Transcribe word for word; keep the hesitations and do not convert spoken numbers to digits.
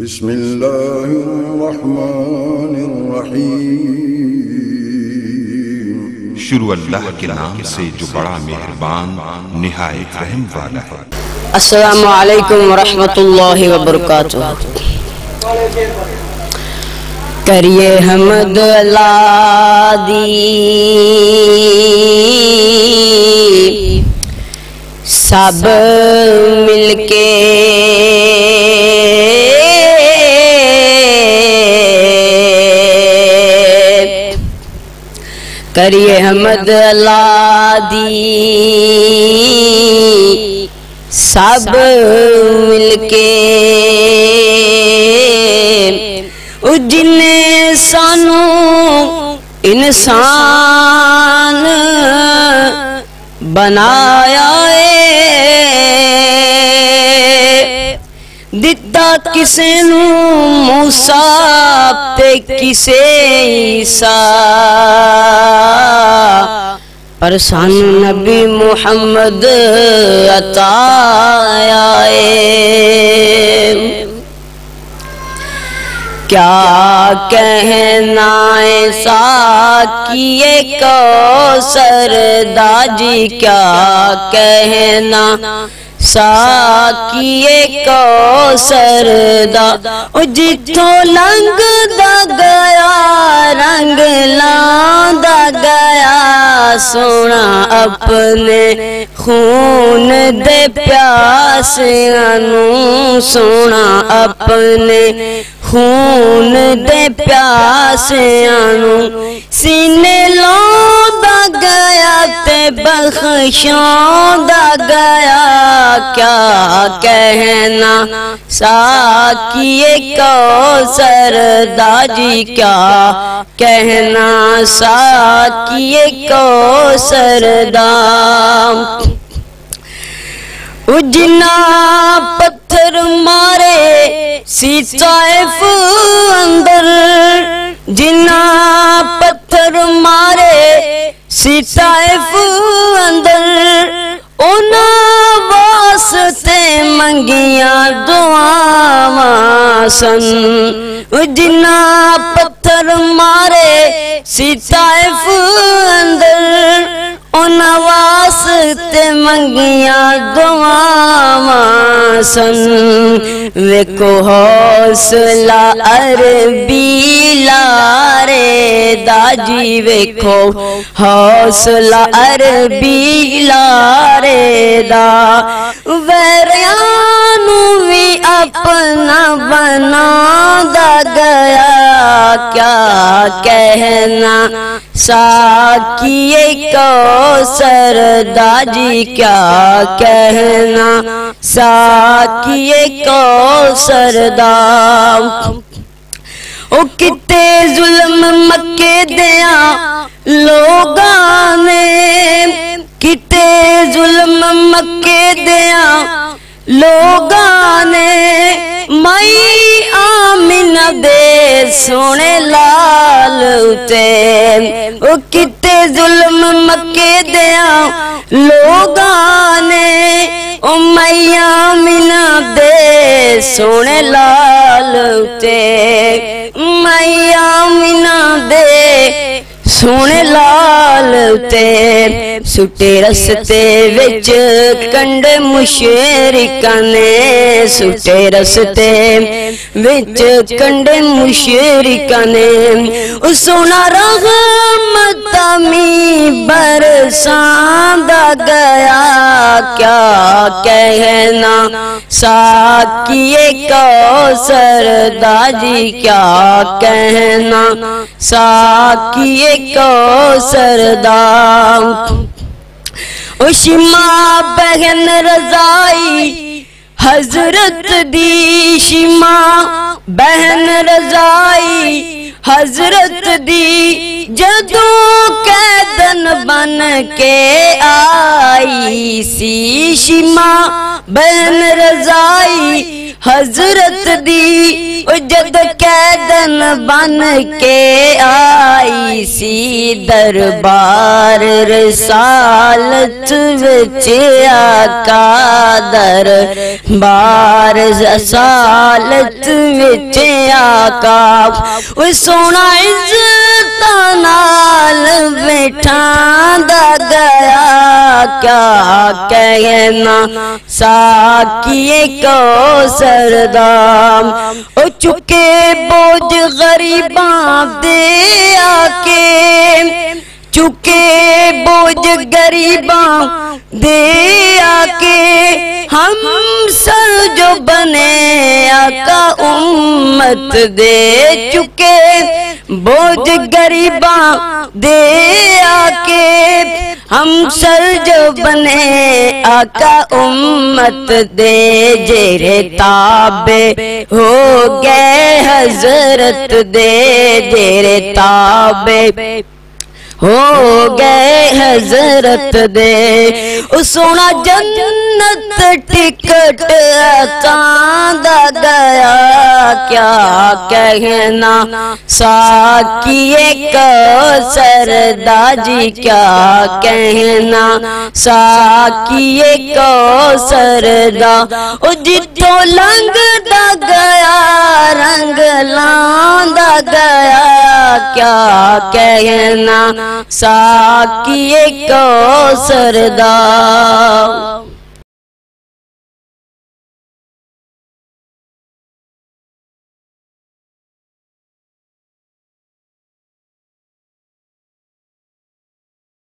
बिस्मिल्लाहिर्रहमानिर्रहीम। शुरू अल्लाह के नाम से जो बड़ा मेहरबान निहायत रहम वाला है। अस्सलामु अलैकुम व रहमतुल्लाहि व बरकातुहू। करिए हमद लादी सब मिलके करिए हमद लादी सब मिलके जिन्हें सानू इंसान बनाया है, दिता किसे नू मूसा ते किसे ईसा, पर सानू नबी मुहम्मद अताया है। क्या कहना है साक़िए कौसर दाजी, क्या कहना साक़िए कौसर दा, जिथों लंघदा गया रंग लांदा गया, सोना अपने खून दे प्यासियां नूं, सोना अपने खून दे प्यासियां नूं, सीने लांदा गया ते बख्शांदा गया। क्या कहना साक़िए कौसर दाजी, क्या कहना साक़िए कौसर दा, उजना पत्थर मारे सीताइफ अंदर, जिना पत्थर मारे सीताइफ अंदर, उना वास्ते मंगिया दुआवां सन, उजना पत्थर मारे सीताइफ अंदर, उन वास्ते मंगिया दुआवां सन। वेखो हौसला अरबी लारे दाजी, वेखो हौसला अरबी लारे दा, वैरियानू भी अपना बनांदा गया। क्या कहना साक़िए कौसर दाजी, क्या कहना साक़िए कौसर दा, ओ किते जुल्म मक्के दिया लोगां ने, किते जुल्म मक्के दिया लोगां ने, माई आमिना दे सोने लाल उते, ओ किते जुल्म मक्के दिया लोगां ने, ओ माई आमिना दे सोने लाल उते, माई आमिना दे सोने लाल उते। सुटे रस्ते विच कंड मुशरिकां ने, सुटे रस्ते विच कंड मुशरिकां ने, ओ सोना रहमत मी बरसांदा गया। क्या कहना साक़िए कौसर दाजी, क्या कहना साक़िए कौसर दा, उशिमा बहन रज़ाई हजरत दी, शिमा बहन रज़ाई हजरत दी, जदों कैदन बन के आई सी, शिमा बहन रज़ाई हजरत दी, उजद कैदन बन के आई सी दरबार रसालत विच आका दरबार रसालत विच आका सोना इज्जत नाल बिठांदा गया क्या कहना साकिए को सरदाम ओ चुके बोझ गरीबां दे आके चुके बोझ गरीबां दे आके हम सर जो बने आका उम्मत दे चुके बोझ गरीबां दे आके हम सर जो बने आका उम्मत दे जेरे ताबे हो गए हजरत दे जेरे ताबे हो गए हजरत दे सोना जन्नत टिकट आकांदा गया क्या कहना साकिए को सरदा जी क्या कहना साकिए को सरदा ओ जितो लंघदा गया रंग लांदा गया क्या कहना साकिए को सरदा।